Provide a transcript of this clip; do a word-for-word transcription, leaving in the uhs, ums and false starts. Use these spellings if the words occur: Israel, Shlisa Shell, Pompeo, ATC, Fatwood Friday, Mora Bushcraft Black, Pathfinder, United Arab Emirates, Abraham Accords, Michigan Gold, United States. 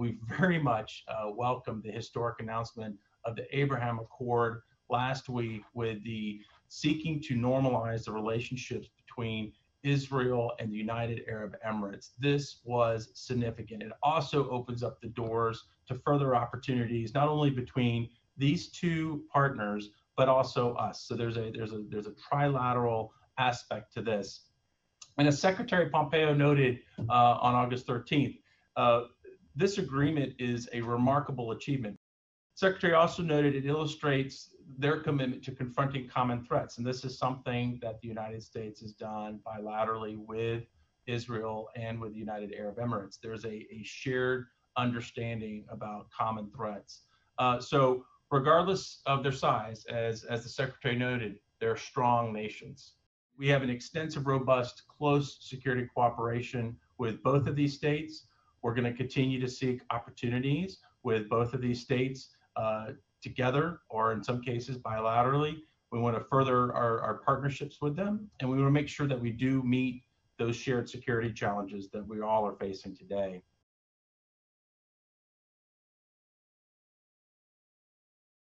we very much uh, welcome the historic announcement of the Abraham Accord last week, with the seeking to normalize the relationships between Israel and the United Arab Emirates. This was significant. It also opens up the doors to further opportunities, not only between these two partners, but also us. So there's a there's a there's a trilateral aspect to this. And as Secretary Pompeo noted uh, on August thirteenth, uh, this agreement is a remarkable achievement. Secretary also noted it illustrates their commitment to confronting common threats. And this is something that the United States has done bilaterally with Israel and with the United Arab Emirates. There's a, a shared understanding about common threats. Uh, so regardless of their size, as, as the Secretary noted, they're strong nations. We have an extensive, robust, close security cooperation with both of these states. We're going to continue to seek opportunities with both of these states uh, together, or in some cases bilaterally. We want to further our, our partnerships with them, and we want to make sure that we do meet those shared security challenges that we all are facing today.